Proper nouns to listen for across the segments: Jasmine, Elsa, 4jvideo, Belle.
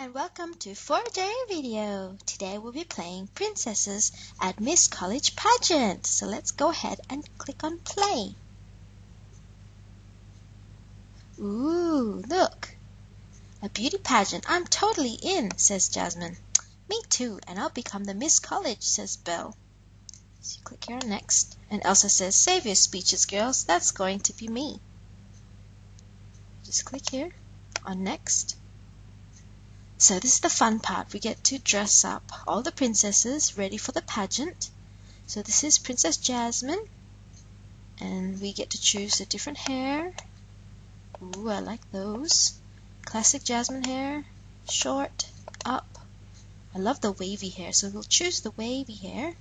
and welcome to 4jvideo. Today we'll be playing princesses at Miss College Pageant. So let's go ahead and click on play. Ooh, look. A beauty pageant. I'm totally in, says Jasmine. Me too, and I'll become the Miss College, says Belle. So you click here on next. And Elsa says, save your speeches, girls. That's going to be me. Just click here on next. So this is the fun part. We get to dress up all the princesses ready for the pageant. So this is Princess Jasmine. And we get to choose a different hair. Ooh, I like those. Classic Jasmine hair. Short, up. I love the wavy hair. So we'll choose the wavy hair.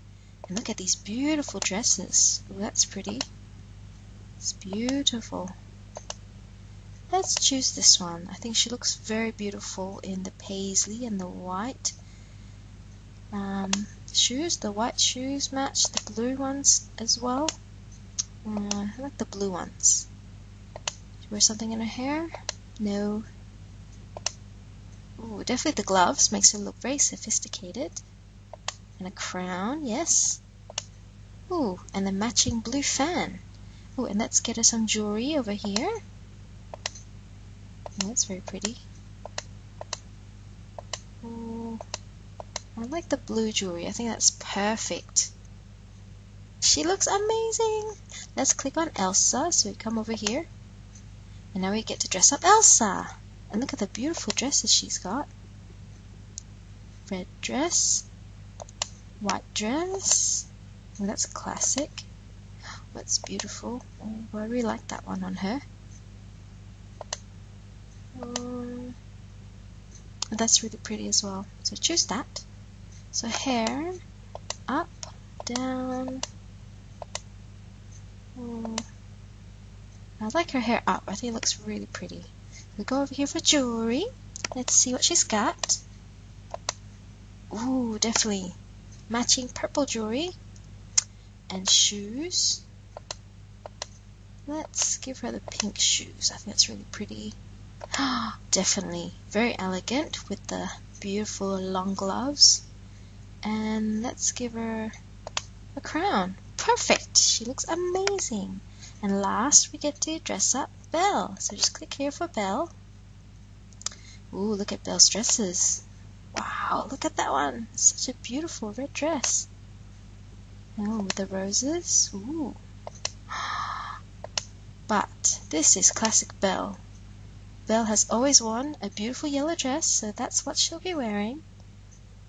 And look at these beautiful dresses. Ooh, that's pretty. It's beautiful. Let's choose this one. I think she looks very beautiful in the paisley and the white shoes. The white shoes match the blue ones as well. I like the blue ones. She wears something in her hair? No. Ooh, definitely the gloves makes her look very sophisticated. And a crown, yes. Ooh, and the matching blue fan. Ooh, and let's get her some jewelry over here. Oh, that's very pretty. Oh, I like the blue jewelry. I think that's perfect. She looks amazing. Let's click on Elsa. So we come over here. And now we get to dress up Elsa. And look at the beautiful dresses she's got. Red dress. White dress. Oh, that's a classic. Oh, that's beautiful. Oh, I really like that one on her. That's really pretty as well. So choose that. So hair, up, down. I like her hair up. I think it looks really pretty. We go over here for jewelry. Let's see what she's got. Ooh, definitely matching purple jewelry and shoes. Let's give her the pink shoes. I think that's really pretty. Ah, definitely very elegant with the beautiful long gloves. And let's give her a crown. Perfect. She looks amazing. And last we get to dress up Belle. So just click here for Belle. Ooh, look at Belle's dresses. Wow, look at that one. Such a beautiful red dress. Oh, with the roses. Ooh. But this is classic Belle. Belle has always worn a beautiful yellow dress, so that's what she'll be wearing.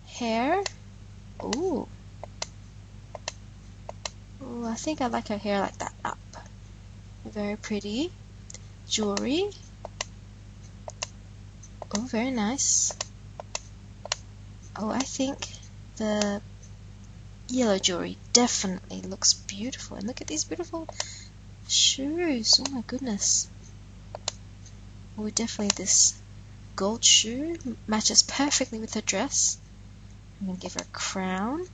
Hair. Ooh. Ooh, I think I like her hair like that up. Very pretty. Jewelry. Oh, very nice. Oh, I think the yellow jewelry definitely looks beautiful. And look at these beautiful shoes. Oh my goodness. Oh, definitely this gold shoe matches perfectly with her dress. I'm going to give her a crown.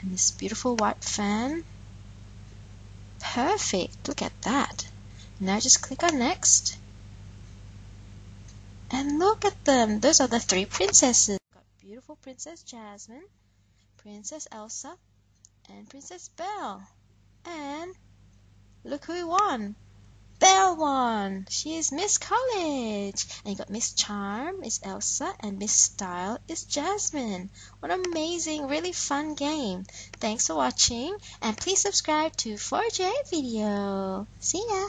And this beautiful white fan. Perfect. Look at that. Now just click on next. And look at them. Those are the three princesses. We've got beautiful Princess Jasmine, Princess Elsa, and Princess Belle. And look who won. Belle won. She is Miss College. And you got Miss Charm is Elsa and Miss Style is Jasmine. What an amazing, really fun game. Thanks for watching and please subscribe to 4jvideo. See ya.